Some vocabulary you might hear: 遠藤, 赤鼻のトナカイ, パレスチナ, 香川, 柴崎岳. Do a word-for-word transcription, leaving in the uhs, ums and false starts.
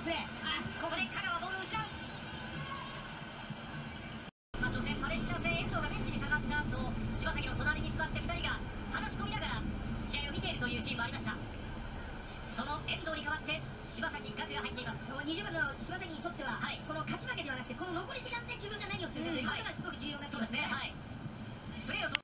トプレー。あ、ここで香川ボールを失う。まあ、初戦パレスチナ戦、遠藤がベンチに下がった後、柴崎の隣に座ってふたりが話し込みながら試合を見ているというシーンもありました。その遠藤に代わって柴崎岳が入っています。にじゅうばんの柴崎にとっては、はい、この勝ち負けではなくて、この残り時間で自分が何をするかということがすごく重要になってきますね。